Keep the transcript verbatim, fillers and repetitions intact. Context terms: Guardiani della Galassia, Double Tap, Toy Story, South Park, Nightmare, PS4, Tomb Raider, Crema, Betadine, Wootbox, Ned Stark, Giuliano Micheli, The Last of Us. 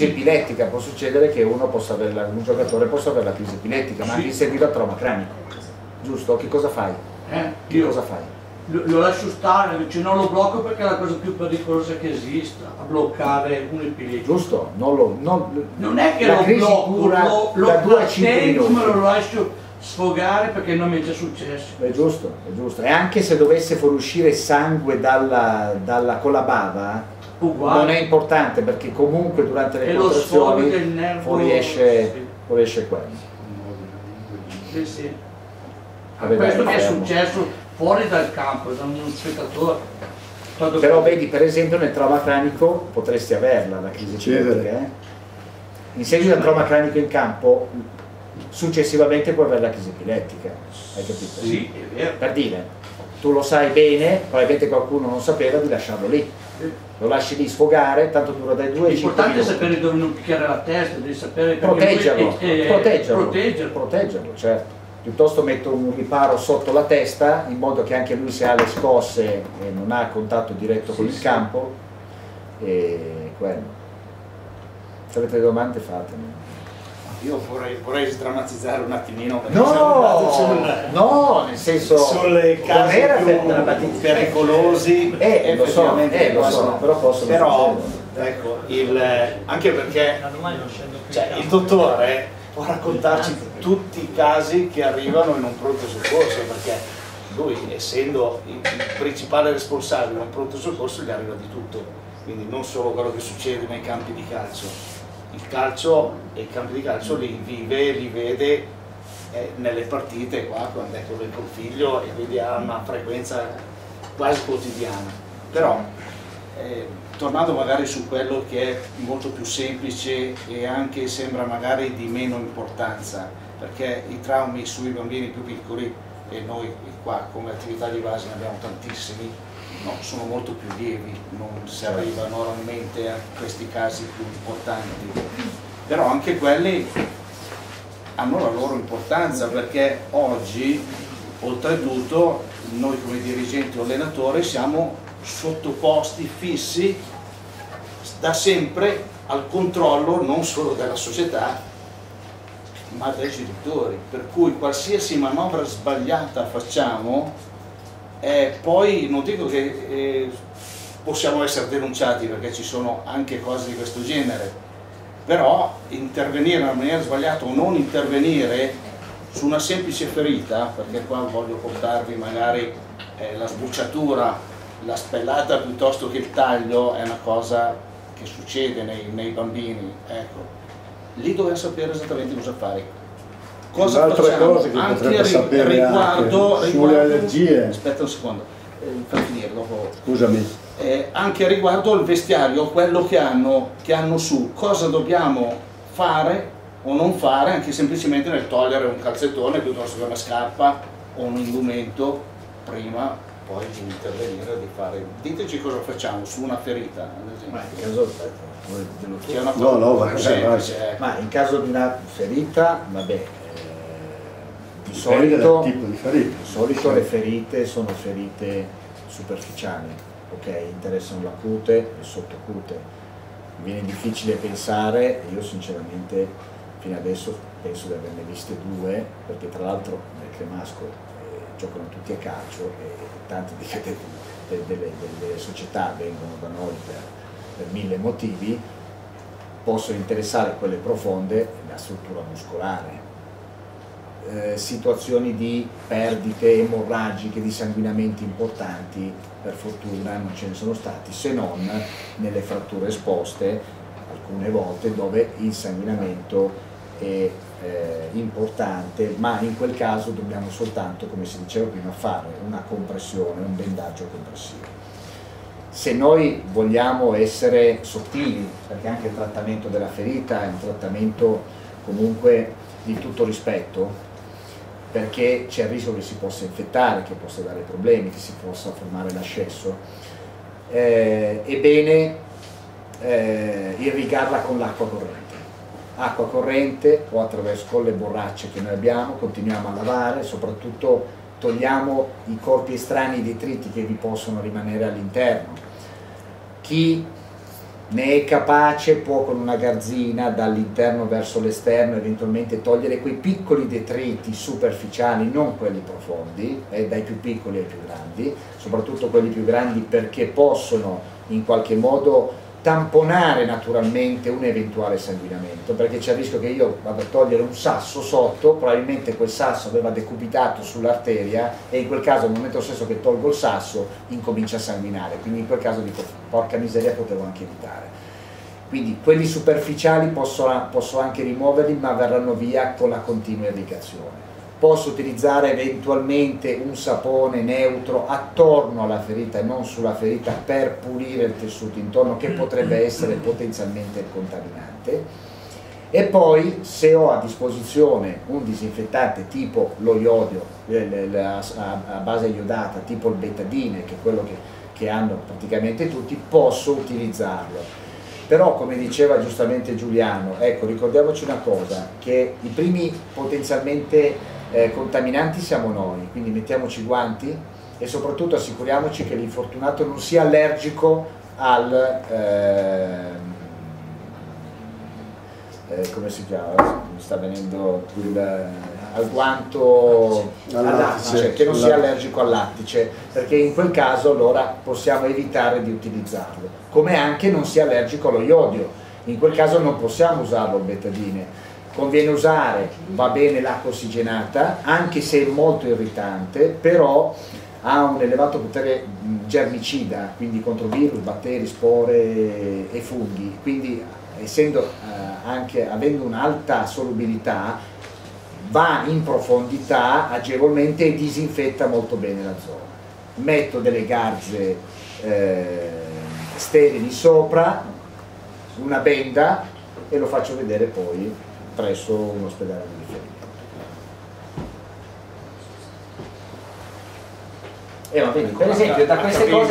crisi epilettica, può succedere che uno possa avere la, un giocatore possa avere la crisi epilettica, ma sì, anche in seguito al trauma cranico, giusto? Che cosa fai? Eh? Che Io cosa fai? Lo, lo lascio stare, cioè non lo blocco perché è la cosa più pericolosa che esista, a bloccare un epilettico. Giusto, non lo non, non è che lo blocco, lo, lo blocco, ma lo lascio sfogare perché non mi è già successo. È giusto, è giusto. E anche se dovesse fuoriuscire sangue dalla, dalla colabava, uguale, non è importante perché comunque durante le contrazioni fuoriesce, sì, fuoriesce quello. Sì, sì. Questo che è successo fuori dal campo, da uno spettatore. Però vedi, per esempio nel trauma cranico potresti averla, la crisi epilettica. Eh? In seguito al trauma cranico in campo, successivamente puoi avere la crisi epilettica. Hai capito? Sì, è vero. Per dire, tu lo sai bene, probabilmente qualcuno non sapeva di lasciarlo lì. Lo lasci lì sfogare, tanto dura dai due ai cinque minuti. L'importante è sapere dove non picchiare la testa, devi sapere... Proteggerlo, eh, proteggerlo, proteggerlo, proteggerlo, certo. Piuttosto metto un riparo sotto la testa, in modo che anche lui, se ha le scosse e non ha contatto diretto, sì, con il sì, campo, e quello. Se avete domande fatemi. Io vorrei, vorrei sdrammatizzare un attimino, perché no, sul, no, nel senso, sulle casi più pericolosi, eh, eh, lo so, eh, lo so, però posso però ecco, il, anche perché cioè, il dottore può raccontarci tutti i casi che arrivano in un pronto soccorso, perché lui, essendo il principale responsabile di un pronto soccorso, gli arriva di tutto, quindi non solo quello che succede nei campi di calcio. Il calcio e i campi di calcio li vive, li vede eh, nelle partite qua, quando è con il figlio, e quindi ha una frequenza quasi quotidiana. Però eh, tornando magari su quello che è molto più semplice e anche sembra magari di meno importanza, perché i traumi sui bambini più piccoli, e noi qua come attività di base ne abbiamo tantissimi, no, sono molto più lievi, non si arriva normalmente a questi casi più importanti, però anche quelli hanno la loro importanza, perché oggi oltretutto noi come dirigenti o allenatori siamo sottoposti fissi da sempre al controllo non solo della società ma dai genitori, per cui qualsiasi manovra sbagliata facciamo, Eh, poi non dico che eh, possiamo essere denunciati, perché ci sono anche cose di questo genere, però intervenire in una maniera sbagliata o non intervenire su una semplice ferita, perché qua voglio portarvi magari eh, la sbucciatura, la spellata piuttosto che il taglio, è una cosa che succede nei, nei bambini, ecco. Lì dobbiamo sapere esattamente cosa fare. Cosa facciamo cose che anche sapere riguardo, anche riguardo sulle allergie? Aspetta un secondo, eh, per finire dopo. Scusami. Eh, anche riguardo il vestiario, quello che hanno, che hanno su, cosa dobbiamo fare o non fare, anche semplicemente nel togliere un calzettone piuttosto che una scarpa o un indumento, prima poi di intervenire, di fare. Diteci cosa facciamo su una ferita, ad esempio. Ma in caso, che è una cosa no, no, va, semplice, va, va. Ecco. Ma in caso di una ferita, va bene. Di solito, tipo di ferite. Di solito le ferite sono ferite superficiali, okay? Interessano la cute e il sottocute. Mi viene difficile pensare, io sinceramente fino adesso penso di averne viste due, perché tra l'altro nel Cremasco eh, giocano tutti a calcio e tante di, de, de, delle, delle società vengono da noi per, per mille motivi. Possono interessare quelle profonde la struttura muscolare. Eh, situazioni di perdite emorragiche, di sanguinamenti importanti, per fortuna non ce ne sono stati, se non nelle fratture esposte alcune volte, dove il sanguinamento è eh, importante, ma in quel caso dobbiamo soltanto, come si diceva prima, fare una compressione, un bendaggio compressivo. Se noi vogliamo essere sottili, perché anche il trattamento della ferita è un trattamento comunque di tutto rispetto, perché c'è il rischio che si possa infettare, che possa dare problemi, che si possa formare l'ascesso, eh, è bene eh, irrigarla con l'acqua corrente. Acqua corrente o attraverso con le borracce che noi abbiamo, continuiamo a lavare, soprattutto togliamo i corpi estranei, i detriti che vi possono rimanere all'interno. Chi ne è capace, può con una garzina dall'interno verso l'esterno eventualmente togliere quei piccoli detriti superficiali, non quelli profondi, eh, dai più piccoli ai più grandi, soprattutto quelli più grandi, perché possono in qualche modo tamponare naturalmente un eventuale sanguinamento, perché c'è il rischio che io vado a togliere un sasso sotto, probabilmente quel sasso aveva decupitato sull'arteria e in quel caso al momento stesso che tolgo il sasso incomincia a sanguinare, quindi in quel caso dico porca miseria, potevo anche evitare. Quindi quelli superficiali posso, posso anche rimuoverli, ma verranno via con la continua irrigazione. Posso utilizzare eventualmente un sapone neutro attorno alla ferita e non sulla ferita per pulire il tessuto intorno che potrebbe essere potenzialmente contaminante. E poi, se ho a disposizione un disinfettante tipo lo iodio, a base iodata, tipo il betadine, che è quello che, che hanno praticamente tutti, posso utilizzarlo. Però, come diceva giustamente Giuliano, ecco, ricordiamoci una cosa, che i primi potenzialmente Eh, contaminanti siamo noi, quindi mettiamoci i guanti e soprattutto assicuriamoci che l'infortunato non sia allergico al ehm, eh, come si chiama? Mi sta venendo il, al guanto al lattice, che non sia allergico al lattice, perché in quel caso allora possiamo evitare di utilizzarlo, come anche non sia allergico allo iodio, in quel caso non possiamo usarlo il betadine. Conviene usare, va bene, l'acqua ossigenata, anche se è molto irritante, però ha un elevato potere germicida, quindi contro virus, batteri, spore e funghi, quindi essendo, eh, anche, avendo un'alta solubilità, va in profondità agevolmente e disinfetta molto bene la zona. Metto delle garze eh, sterili sopra, una benda, e lo faccio vedere poi presso un ospedale di riferimento. Eh, ma vedi, per esempio, da queste cose